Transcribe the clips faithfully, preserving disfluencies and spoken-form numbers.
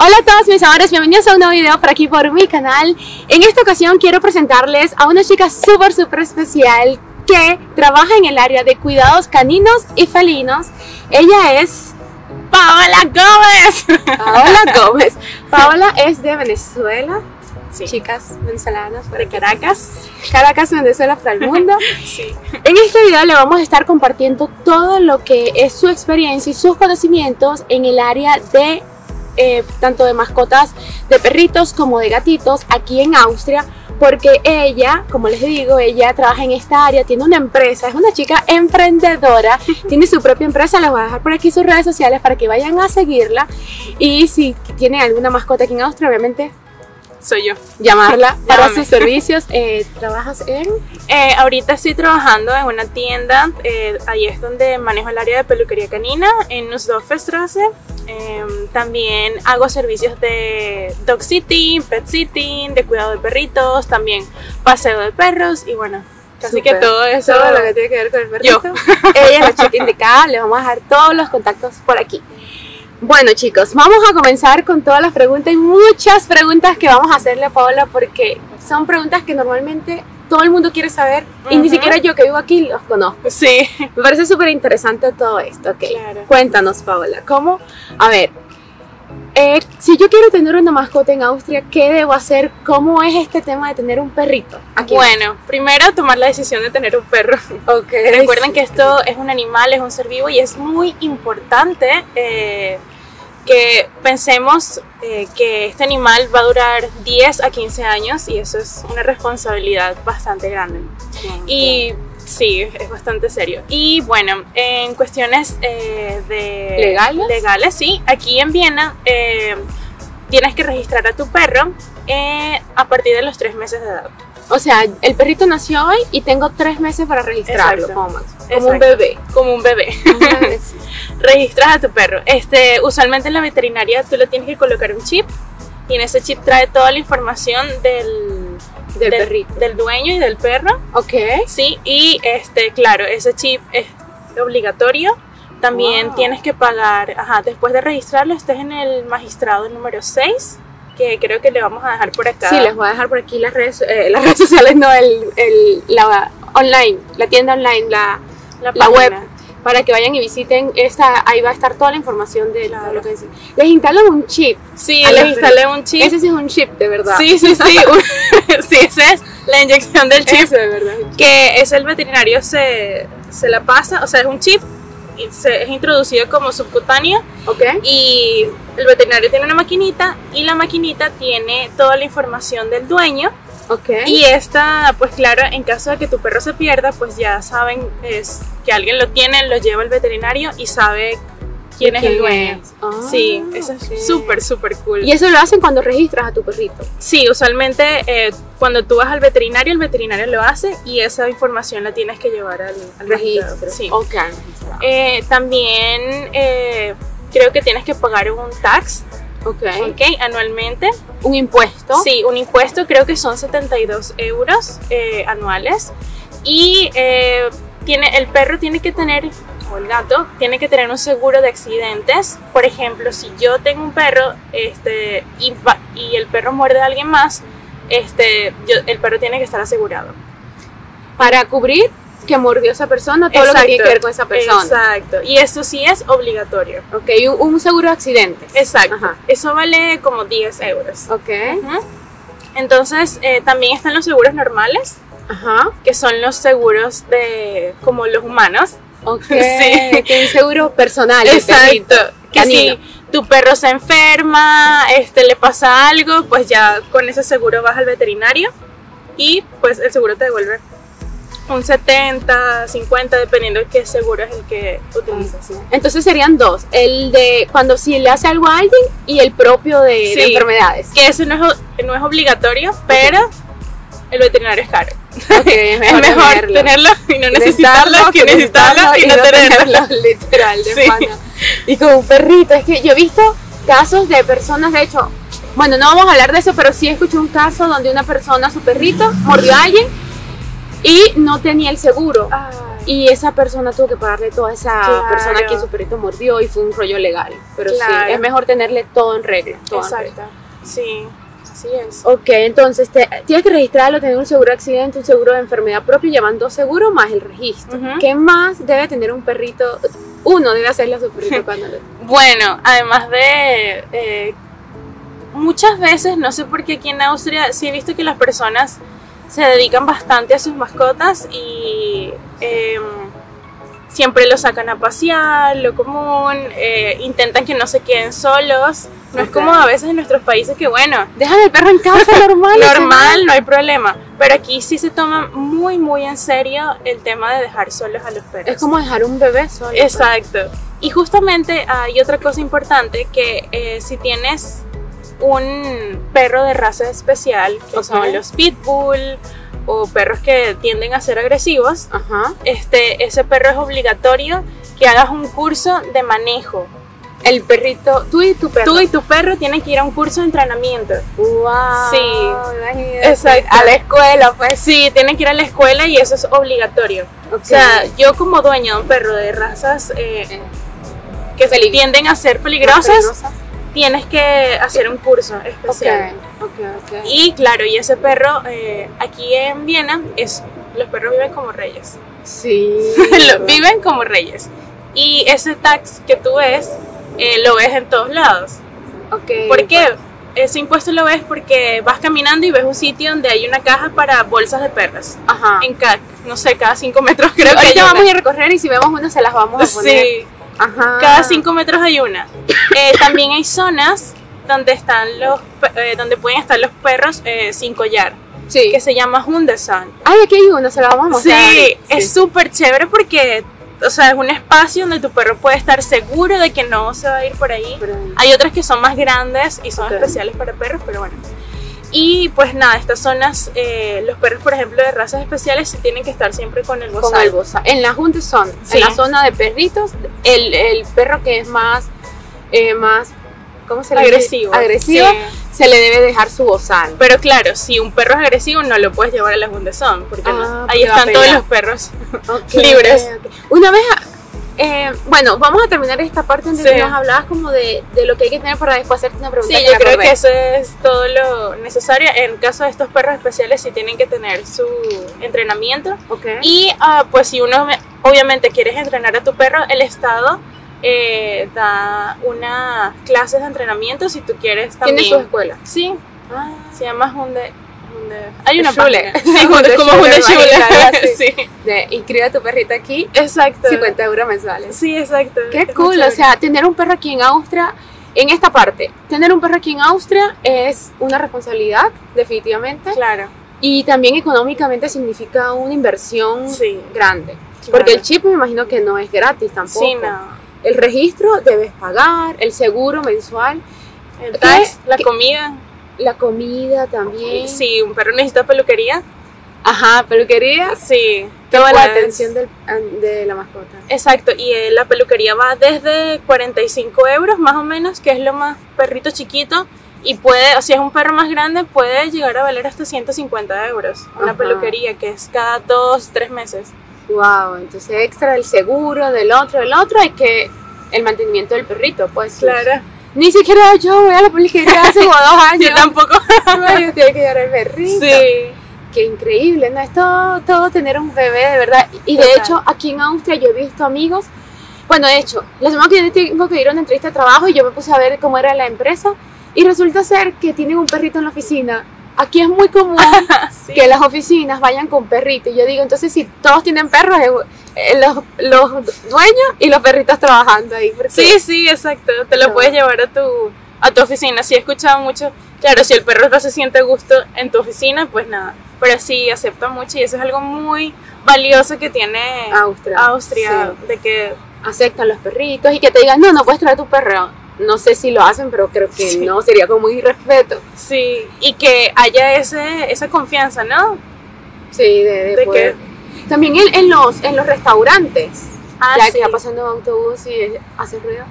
Hola a todos mis amores, bienvenidos a un nuevo video por aquí por mi canal. En esta ocasión quiero presentarles a una chica súper súper especial que trabaja en el área de cuidados caninos y felinos. Ella es Paola Gómez. Paola Gómez. Paola es de Venezuela. Sí. Chicas venezolanas de Caracas, Caracas, Venezuela para el mundo. Sí. En este video le vamos a estar compartiendo todo lo que es su experiencia y sus conocimientos en el área de eh, tanto de mascotas de perritos como de gatitos aquí en Austria, porque ella, como les digo, ella trabaja en esta área, tiene una empresa, es una chica emprendedora, tiene su propia empresa. Les voy a dejar por aquí sus redes sociales para que vayan a seguirla, y si tienen alguna mascota aquí en Austria, obviamente soy yo. Llamarla para Llámame. sus servicios. Eh, ¿Trabajas en...? Eh, ahorita estoy trabajando en una tienda. Eh, ahí es donde manejo el área de peluquería canina, en Nussdorfer Straße. Eh, también hago servicios de dog sitting, pet sitting, de cuidado de perritos, también paseo de perros y bueno, casi Super. que todo eso. Todo lo que tiene que ver con el perrito. Yo. Ella es la chica indicada. Le vamos a dejar todos los contactos por aquí. Bueno chicos, vamos a comenzar con todas las preguntas. Hay muchas preguntas que vamos a hacerle a Paola, porque son preguntas que normalmente todo el mundo quiere saber, uh-huh. y ni siquiera yo que vivo aquí los conozco. Sí. Me parece súper interesante todo esto, okay. Claro. Cuéntanos, Paola, ¿cómo? A ver, eh, si yo quiero tener una mascota en Austria, ¿qué debo hacer? ¿Cómo es este tema de tener un perrito aquí? Bueno, primero tomar la decisión de tener un perro. Okay. Recuerden que esto es un animal, es un ser vivo, y es muy importante eh, que pensemos eh, que este animal va a durar diez a quince años, y eso es una responsabilidad bastante grande. Bien, y bien. Sí, es bastante serio. Y bueno, en cuestiones eh, de ¿Legales? legales, sí, aquí en Viena eh, tienes que registrar a tu perro eh, a partir de los tres meses de edad. O sea, el perrito nació hoy y tengo tres meses para registrarlo. Exacto. Como, como un bebé. Como un bebé. Registras a tu perro. Este, usualmente en la veterinaria tú le tienes que colocar un chip, y en ese chip trae toda la información del, del, del perrito, del dueño y del perro. Ok. Sí, y este, claro, ese chip es obligatorio. También wow. tienes que pagar, ajá, después de registrarlo, estés en el magistrado número seis. Que creo que le vamos a dejar por acá. Sí, les voy a dejar por aquí las redes, eh, las redes sociales, no, el, el, la online, la tienda online, la, la, la web, para que vayan y visiten. Esta, ahí va a estar toda la información de claro. lo que dicen. Les instalan un chip. Sí, les instalé un chip. Ese sí es un chip, de verdad. Sí, sí, sí. Sí, esa es la inyección del chip. Eso, de verdad. Es un chip. Que es el veterinario se, se la pasa, o sea, es un chip. Se, es introducido como subcutáneo, okay. y el veterinario tiene una maquinita, y la maquinita tiene toda la información del dueño, okay. y esta, pues claro, en caso de que tu perro se pierda, pues ya saben es, que alguien lo tiene, lo lleva al veterinario y sabe quién es el dueño. Oh, sí, eso okay. es súper, súper cool. ¿Y eso lo hacen cuando registras a tu perrito? Sí, usualmente eh, cuando tú vas al veterinario, el veterinario lo hace, y esa información la tienes que llevar al, al registro. registro. Sí. Okay. Eh, también eh, creo que tienes que pagar un tax. Okay. Okay, anualmente. ¿Un impuesto? Sí, un impuesto, creo que son setenta y dos euros eh, anuales. Y eh, tiene, el perro tiene que tener... o el gato, tiene que tener un seguro de accidentes. Por ejemplo, si yo tengo un perro este, y, va, y el perro muerde a alguien más, este, yo, el perro tiene que estar asegurado. Para cubrir que mordió a esa persona, todo exacto, lo que tiene que ver con esa persona. Exacto, y eso sí es obligatorio. Ok, un, un seguro de accidentes. Exacto, ajá. Eso vale como diez euros. Ok. Ajá. Entonces, eh, también están los seguros normales, ajá. que son los seguros de como los humanos. Ok, sí. que un seguro personal. Exacto, que si tu perro se enferma, este, le pasa algo, pues ya con ese seguro vas al veterinario y pues el seguro te devuelve un setenta, cincuenta, dependiendo de qué seguro es el que utilizas. Sí. Entonces serían dos, el de cuando si le hace algo a alguien y el propio de, sí, de enfermedades. Que eso no es, no es obligatorio, pero... Okay. El veterinario es caro. Okay, es mejor, es mejor tenerlo. tenerlo y no necesitarlo, que necesitarlo y no tenerlo. Literal, de sí. pana. Y con un perrito. Es que yo he visto casos de personas, de hecho, bueno, no vamos a hablar de eso, pero sí escuché un caso donde una persona, su perrito, mordió a alguien y no tenía el seguro. Ay. Y esa persona tuvo que pagarle toda esa claro. persona que su perrito mordió y fue un rollo legal. Pero claro. sí, es mejor tenerle todo en regla. Todo exacto, en regla. Sí, así es. Ok, entonces te, tienes que registrarlo, tener un seguro de accidente, un seguro de enfermedad propio, llevan dos seguros más el registro. Uh-huh. ¿Qué más debe tener un perrito? Uno debe hacerle a su perrito cuando le... Bueno, además de... Eh, muchas veces, no sé por qué aquí en Austria, sí he visto que las personas se dedican bastante a sus mascotas y eh, siempre lo sacan a pasear, lo común, eh, intentan que no se queden solos. No okay. es como a veces en nuestros países que, bueno, dejan el perro en casa, normal. Normal, no hay problema. Pero aquí sí se toma muy, muy en serio el tema de dejar solos a los perros. Es como dejar un bebé solo. Exacto. Y justamente hay otra cosa importante que eh, si tienes un perro de raza especial, que okay. son los pitbull o perros que tienden a ser agresivos, ajá. este, ese perro es obligatorio que hagas un curso de manejo. El perrito, tú y tu perro. Tú y tu perro tienen que ir a un curso de entrenamiento. ¡Wow! Sí, imagínate. Exacto. A la escuela, pues. Sí, tienen que ir a la escuela y eso es obligatorio. Okay. O sea, yo como dueña de un perro de razas eh, eh. que Pelig- tienden a ser peligrosas, peligrosas. tienes que hacer un curso especial. Okay, okay, okay. Y claro, y ese perro eh, aquí en Viena, es, los perros viven como reyes. Sí. Lo, viven como reyes. Y ese tax que tú ves, eh, lo ves en todos lados. Okay, ¿por qué? Pues. Ese impuesto lo ves porque vas caminando y ves un sitio donde hay una caja para bolsas de perros. Ajá. En cada, no sé, cada cinco metros creo que ahorita vamos a recorrer y si vemos una se las vamos a poner. Sí. Ajá. Cada cinco metros hay una. Eh, también hay zonas donde están los eh, donde pueden estar los perros eh, sin collar, sí. que se llama Hundesan. Ay, aquí hay uno, se la vamos a mostrar. Sí, es súper sí. chévere porque, o sea, es un espacio donde tu perro puede estar seguro de que no se va a ir por ahí. Pero... hay otras que son más grandes y son okay. especiales para perros, pero bueno. Y pues nada, estas zonas, eh, los perros por ejemplo de razas especiales sí tienen que estar siempre con el bozal. Con el bozal. En la Hundesan, sí. en la zona de perritos, el, el perro que es más, eh, más ¿cómo se le agresivo, dice? agresivo sí. se le debe dejar su bozal. Pero claro, si un perro es agresivo no lo puedes llevar a la Hundesan, porque ah, no, ahí están todos los perros okay, libres. Okay, okay. Una vez... A, Eh, bueno, vamos a terminar esta parte donde sí. nos hablabas como de, de lo que hay que tener para después hacerte una pregunta. Sí, yo creo que eso es todo lo necesario. En el caso de estos perros especiales sí tienen que tener su entrenamiento. Okay. Y uh, pues si uno obviamente quieres entrenar a tu perro, el estado eh, da unas clases de entrenamiento si tú quieres también. ¿Tiene su escuela? Sí, ah. se llama Hunde... Hay una Schule. Sí, Hunde, como Hunde Schule. Sí. De, inscribe a tu perrito aquí. Exacto. cincuenta euros mensuales. Sí, exacto. Qué es cool. O sea, tener un perro aquí en Austria, en esta parte, tener un perro aquí en Austria es una responsabilidad, definitivamente. Claro. Y también económicamente significa una inversión sí. grande. Claro. Porque el chip me imagino que no es gratis tampoco. Sí, no. El registro debes pagar, el seguro mensual, el tax, la que, comida. La comida también. Sí, un perro necesita peluquería. Ajá, peluquería. Sí. Toda la atención del, de la mascota. Exacto, y eh, la peluquería va desde cuarenta y cinco euros más o menos, que es lo más perrito chiquito. Y puede, o sea, es un perro más grande, puede llegar a valer hasta ciento cincuenta euros. Una ajá. peluquería que es cada dos, tres meses. Wow, entonces extra el seguro del otro, del otro, hay que el mantenimiento del perrito, pues. Claro. Ni siquiera yo voy a la peluquería hace como dos años. Yo tampoco. Ay, yo tengo que llevar el perrito. Sí. Qué increíble, ¿no? Es todo, todo tener un bebé, de verdad. Y de Total. hecho, aquí en Austria yo he visto amigos. Bueno, de hecho, la semana que viene tengo que ir a una entrevista de trabajo y yo me puse a ver cómo era la empresa. Y resulta ser que tienen un perrito en la oficina. Aquí es muy común sí. que las oficinas vayan con perritos. Yo digo, entonces si todos tienen perros, eh, los, los dueños y los perritos trabajando ahí. Sí, sí, exacto. Te lo no. puedes llevar a tu, a tu oficina. Sí, he escuchado mucho. Claro, si el perro no se siente a gusto en tu oficina, pues nada. Pero sí, acepta mucho y eso es algo muy valioso que tiene Austria. Austria sí. De que aceptan los perritos y que te digan, no, no puedes traer tu perro. No sé si lo hacen, pero creo que sí. no, sería como irrespeto. Sí, y que haya ese, esa confianza, ¿no? Sí, de, de, ¿De poder. Que... También en, en, los, en los restaurantes, ah, ya sí. que va pasando un autobús y hace ruido.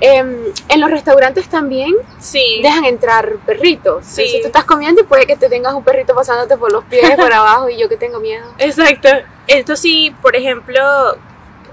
Eh, en los restaurantes también sí. dejan entrar perritos. Sí. Si tú estás comiendo, puede que te tengas un perrito pasándote por los pies, por abajo, y yo que tengo miedo. Exacto. Esto sí, por ejemplo,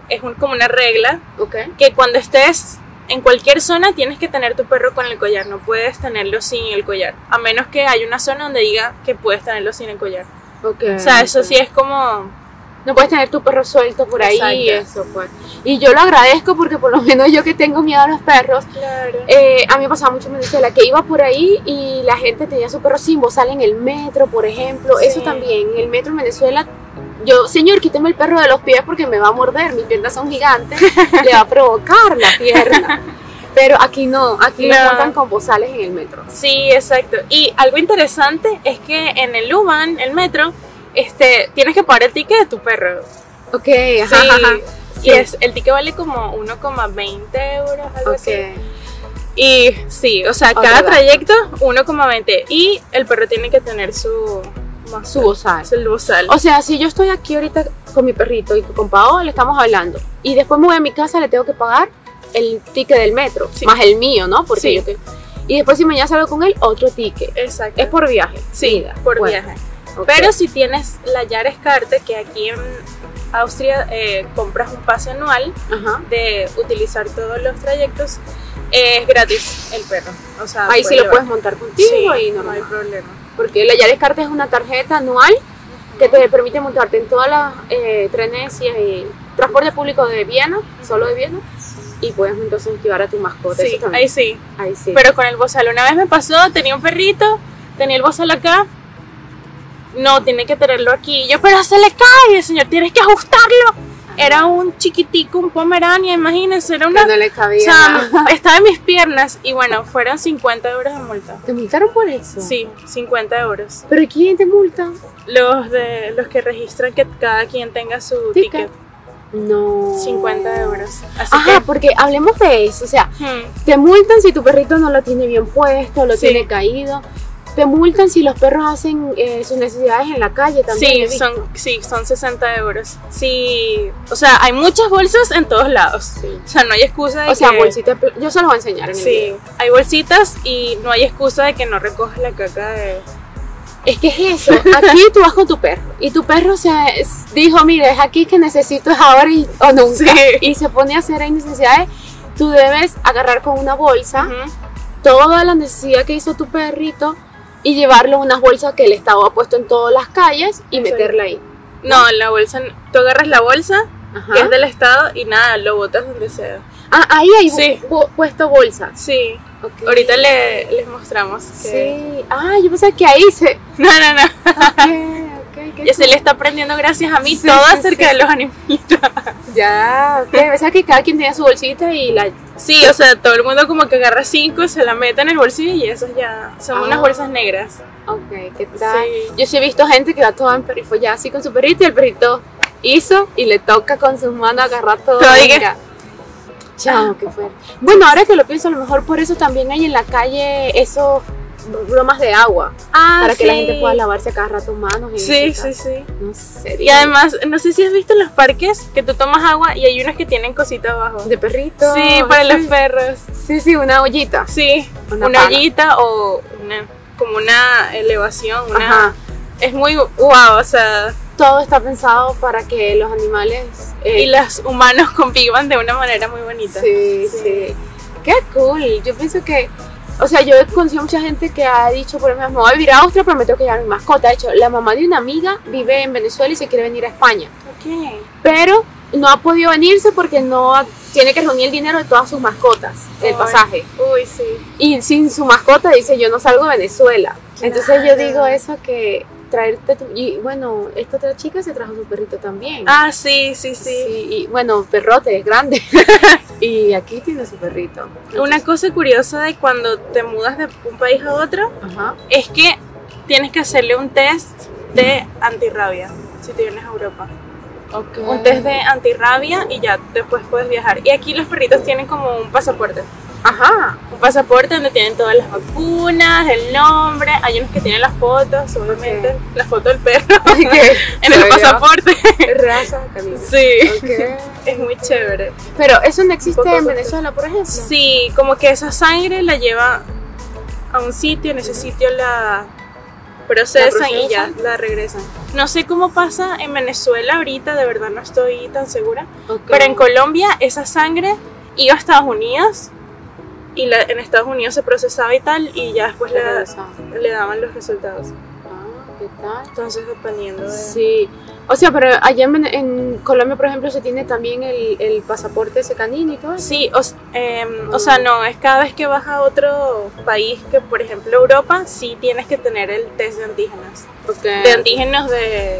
es un, como una regla, okay, que cuando estés en cualquier zona tienes que tener tu perro con el collar, no puedes tenerlo sin el collar, a menos que haya una zona donde diga que puedes tenerlo sin el collar. Okay, o sea, okay, eso sí es como... No puedes tener tu perro suelto por ahí. Exacto. Y eso, pues. Y yo lo agradezco porque por lo menos yo que tengo miedo a los perros, claro, eh, a mí me pasaba mucho en Venezuela que iba por ahí y la gente tenía su perro sin bozal en el metro, por ejemplo. Sí. Eso también, en el metro en Venezuela, yo, señor, quíteme el perro de los pies porque me va a morder, mis piernas son gigantes, le va a provocar la pierna. Pero aquí no, aquí no montan con bozales en el metro. Sí, exacto. Y algo interesante es que en el U-Bahn, el metro, Este, tienes que pagar el ticket de tu perro. Ok, sí, ajá, ajá. Sí. Y es, el ticket vale como uno coma veinte euros, algo okay, así. Y sí, o sea, oh, cada verdad. trayecto uno coma veinte. Y el perro tiene que tener su... Su bozal. su bozal. O sea, si yo estoy aquí ahorita con mi perrito y con Paola estamos hablando, y después me voy a mi casa, le tengo que pagar el ticket del metro, sí, más el mío, ¿no? Porque sí, yo que... Y después si mañana salgo con él, otro ticket. Exacto. Es por viaje. Sí, mira, por bueno. viaje. Okay. Pero si tienes la Jahreskarte, que aquí en Austria eh, compras un pase anual, ajá, de utilizar todos los trayectos, eh, es gratis el perro. O sea, ahí sí lo llevar. puedes montar contigo, sí, y no, no hay problema. Porque la Jahreskarte es una tarjeta anual, uh-huh, que te permite montarte en todas las eh, trenes y, y transporte público de Viena, uh-huh, solo de Viena. Y puedes entonces llevar a tu mascota. Sí, ahí sí. ahí sí. Pero con el bozal. Una vez me pasó, tenía un perrito, tenía el bozal acá. No, tiene que tenerlo aquí. Yo, pero se le cae, señor, tienes que ajustarlo. Era un chiquitico, un pomerania, imagínense, era una... Que no le cabía, o sea, nada. Estaba en mis piernas y bueno, fueron cincuenta euros de multa. ¿Te multaron por eso? Sí, cincuenta euros. ¿Pero quién te multa? Los de los que registran que cada quien tenga su ticket. ticket. No. cincuenta euros. Así Ajá, que... porque hablemos de eso, o sea, hmm. te multan si tu perrito no lo tiene bien puesto, lo sí. tiene caído. Te multan si los perros hacen eh, sus necesidades en la calle también. Sí, son, sí, son sesenta euros. Sí, o sea, hay muchas bolsas en todos lados. Sí. O sea, no hay excusa de o que... O sea, bolsitas... Yo se los voy a enseñar en sí, el video. Sí, hay bolsitas y no hay excusa de que no recoges la caca de... Es que es eso. Aquí tú vas con tu perro. Y tu perro se dijo, mira, es aquí que necesito ahora y, o nunca. Sí. Y se pone a hacer ahí necesidades. Tú debes agarrar con una bolsa, uh-huh, toda la necesidad que hizo tu perrito y llevarlo unas bolsas que el Estado ha puesto en todas las calles y Exacto. meterla ahí. No, la bolsa, tú agarras la bolsa, Ajá. que es del Estado, y nada, lo botas donde sea. Ah, ahí hay sí. bu bu puesto bolsa. Sí, okay. Ahorita le, les mostramos. Que... Sí, ah, yo pensé que ahí se... No, no, no. Okay, okay, ya cool. Se le está aprendiendo gracias a mí sí, todo sí, acerca sí. de los animalitos. Ya, ok, pensé que cada quien tenía su bolsita y la... Sí, o sea, todo el mundo como que agarra cinco, se la mete en el bolsillo y esas ya son ah, unas bolsas negras. Ok, ¿qué tal? Sí. Yo sí he visto gente que va toda en perifollada así con su perrito y el perrito hizo y le toca con sus manos agarrar todo. Oiga. Chao, qué fuerte. Bueno, ahora que lo pienso, a lo mejor por eso también hay en la calle esos bromas de agua. Ah, para sí. que la gente pueda lavarse cada rato manos. Y sí, sí, sí. No sé. Y además, no sé si has visto en los parques que tú tomas agua y hay unos que tienen cositas abajo. De perritos. Sí, para sí. los perros. Sí, sí, una ollita. Sí, una, una ollita o una, como una elevación. Una, Ajá. Es muy guau, o sea... Todo está pensado para que los animales... Eh, y los humanos convivan de una manera muy bonita. Sí, sí, sí. Qué cool. Yo pienso que... O sea, yo he conocido mucha gente que ha dicho, por ejemplo, me voy a vivir a Austria, pero me tengo que llevar mi mascota. De hecho, la mamá de una amiga vive en Venezuela y se quiere venir a España. Okay. Pero no ha podido venirse porque no ha, tiene que reunir el dinero de todas sus mascotas, oh, el pasaje. Uy, sí. Y sin su mascota dice, yo no salgo de Venezuela. Claro. Entonces yo digo eso que... traerte tu, y bueno, esta otra chica se trajo su perrito también. Ah, sí, sí, sí. sí y bueno, perrote, es grande. Y aquí tiene su perrito. Entonces, una cosa curiosa de cuando te mudas de un país a otro, ajá, es que tienes que hacerle un test de antirrabia si te vienes a Europa. Okay. Un test de antirrabia y ya después puedes viajar. Y aquí los perritos tienen como un pasaporte. Ajá, un pasaporte donde tienen todas las vacunas, el nombre, hay unos que tienen las fotos, obviamente, okay, la foto del perro, okay, en el pasaporte. Raza, camisa. Sí, okay, es muy chévere. Pero eso no existe en Venezuela, por ejemplo. Sí, como que esa sangre la lleva a un sitio, en ese sitio la, procesan y ya la regresan. No sé cómo pasa en Venezuela ahorita, de verdad no estoy tan segura, okay. Pero en Colombia esa sangre iba a Estados Unidos y la, en Estados Unidos se procesaba y tal, y ya después la, le daban los resultados. Ah, ¿qué tal? Entonces dependiendo de... Sí, o sea, pero allá en, en Colombia, por ejemplo, se tiene también el, el pasaporte canino y todo eso. Sí, o, eh, ah. o sea, no, es cada vez que vas a otro país, que por ejemplo Europa, sí tienes que tener el test de antígenos. Okay. De antígenos de,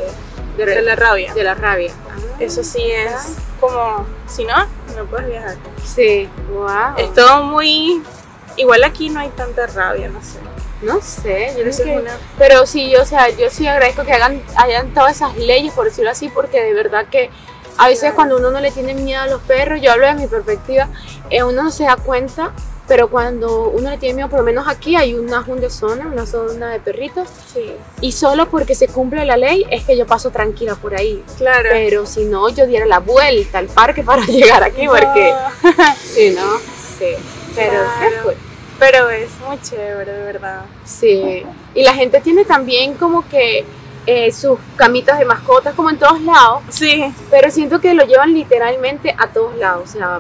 de, de la rabia. De la rabia. Ah, eso sí es... Ah. Como, si no, no puedes viajar. Sí, wow. Es todo muy... Igual aquí no hay tanta rabia, no sé. No sé, yo no sé. Una... Pero sí, yo, o sea, yo sí agradezco que hagan, hayan todas esas leyes, por decirlo así, porque de verdad que a veces claro. Cuando uno no le tiene miedo a los perros, yo hablo de mi perspectiva, eh, uno no se da cuenta, pero cuando uno le tiene miedo, por lo menos aquí hay una Hundesan, una zona de perritos, sí. Y solo porque se cumple la ley es que yo paso tranquila por ahí. Claro. Pero si no, yo diera la vuelta al parque para llegar aquí, no. Porque... sí, ¿no? Sí. Pero claro. Pero es muy chévere, de verdad. Sí. Y la gente tiene también como que eh, sus camitas de mascotas, como en todos lados. Sí. Pero siento que lo llevan literalmente a todos lados. O sea,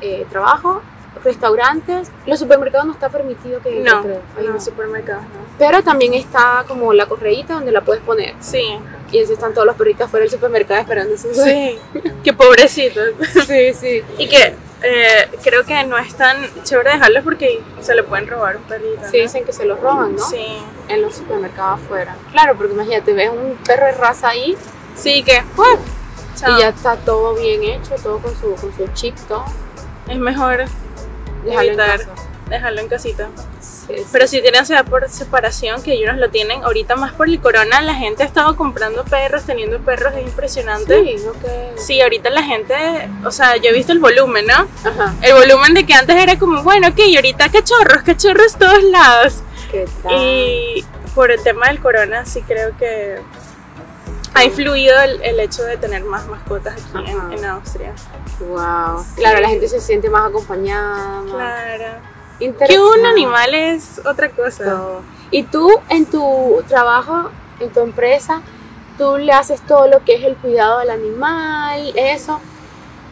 eh, trabajo, restaurantes, los supermercados no está permitido que... No, creo. Ay, no, no, supermercados no. Pero también está como la correíta donde la puedes poner. Sí. Y entonces están todos los perritos fuera del supermercado esperando su... Sí. Qué pobrecitos. Sí, sí. Y que... Eh, creo que no es tan chévere dejarlos porque se le pueden robar un perrito, ¿no? Sí, dicen que se los roban, ¿no? Sí. En los supermercados afuera. Claro, porque imagínate, ves un perro de raza ahí. Sí, que ¡pues! Chao. Y ya está todo bien hecho, todo con su, con su chip, todo. Es mejor dejarlo evitar, en casa. Dejarlo en casita. Sí, sí. Pero si tienen ansiedad por separación, que ellos lo tienen, ahorita más por el corona, la gente ha estado comprando perros, teniendo perros, es impresionante. Sí, okay. Sí, ahorita la gente, o sea, yo he visto el volumen, ¿no? Ajá. El volumen de que antes era como, bueno, ok, y ahorita cachorros, cachorros todos lados. ¿Qué tal? Y por el tema del corona sí creo que ha influido el, el hecho de tener más mascotas aquí en, en Austria. Wow. Sí. Claro, la gente se siente más acompañada. Más... Claro. Que un animal es otra cosa. Todo. Y tú en tu trabajo, en tu empresa, tú le haces todo lo que es el cuidado del animal, eso.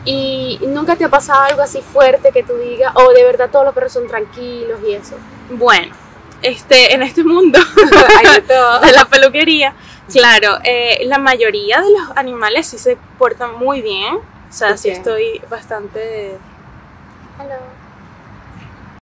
¿Y nunca te ha pasado algo así fuerte que tú digas, o oh, de verdad todos los perros son tranquilos y eso? Bueno, este, en este mundo hay de todo. De la peluquería, claro, eh, la mayoría de los animales sí se portan muy bien. O sea, okay. Sí estoy bastante... Hello.